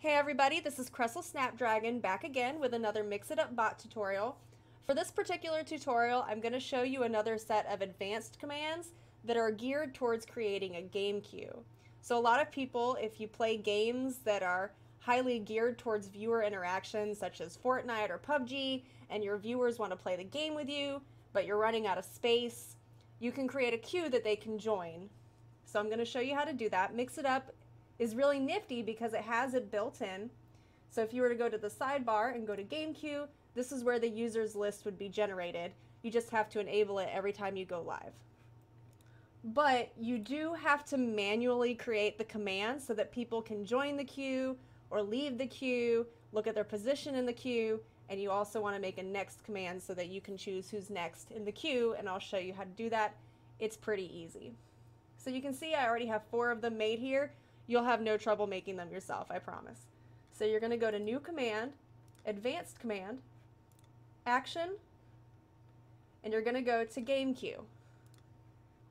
Hey everybody, this is Cresyl Snapdragon back again with another Mix It Up bot tutorial. For this particular tutorial, I'm going to show you another set of advanced commands that are geared towards creating a game queue. So a lot of people, if you play games that are highly geared towards viewer interaction, such as Fortnite or PUBG, and your viewers want to play the game with you, but you're running out of space, you can create a queue that they can join. So I'm going to show you how to do that. Mix It Up is really nifty because it has it built in. So if you were to go to the sidebar and go to game queue, this is where the users list would be generated. You just have to enable it every time you go live. But you do have to manually create the command so that people can join the queue or leave the queue, look at their position in the queue, and you also want to make a next command so that you can choose who's next in the queue, and I'll show you how to do that. It's pretty easy. So you can see I already have 4 of them made here. You'll have no trouble making them yourself, I promise. So you're going to go to New Command, Advanced Command, Action, and you're going to go to Game Queue.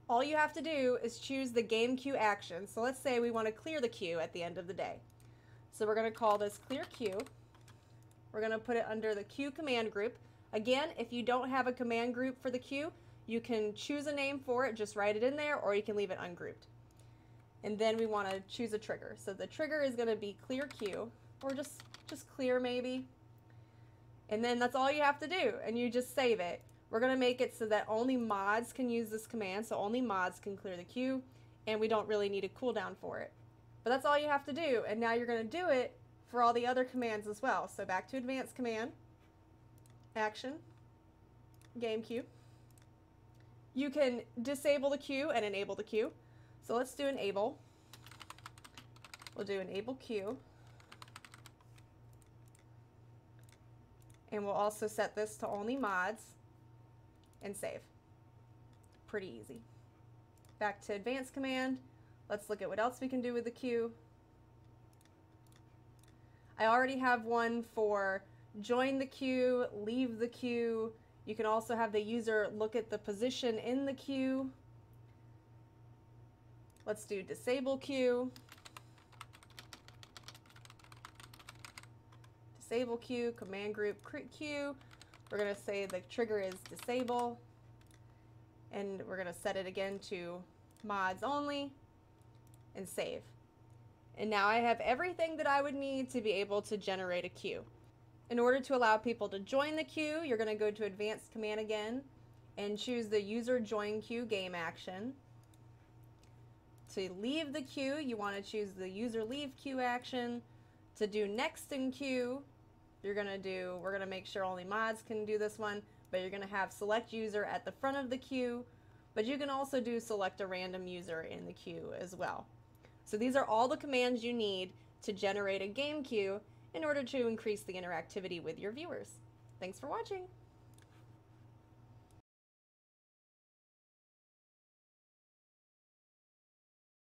All you have to do is choose the Game Queue action. So let's say we want to clear the queue at the end of the day. So we're going to call this Clear Queue. We're going to put it under the Queue Command Group. Again, if you don't have a command group for the queue, you can choose a name for it, just write it in there, or you can leave it ungrouped. And then we want to choose a trigger. So the trigger is going to be clear queue, or just clear maybe. And then that's all you have to do, and you just save it. We're going to make it so that only mods can use this command, so only mods can clear the queue, and we don't really need a cooldown for it. But that's all you have to do, and now you're going to do it for all the other commands as well. So back to advanced command, action, game queue. You can disable the queue and enable the queue. So let's do enable. We'll do enable queue. And we'll also set this to only mods and save. Pretty easy. Back to advanced command. Let's look at what else we can do with the queue. I already have one for join the queue, leave the queue. You can also have the user look at the position in the queue. Let's do disable queue. Disable queue, command group queue. We're going to say the trigger is disable. And we're going to set it again to mods only and save. And now I have everything that I would need to be able to generate a queue. In order to allow people to join the queue, you're going to go to advanced command again and choose the user join queue game action. To leave the queue, you want to choose the user leave queue action. To do next in queue, we're going to make sure only mods can do this one, but you're going to have select user at the front of the queue, but you can also do select a random user in the queue as well. So these are all the commands you need to generate a game queue in order to increase the interactivity with your viewers. Thanks for watching.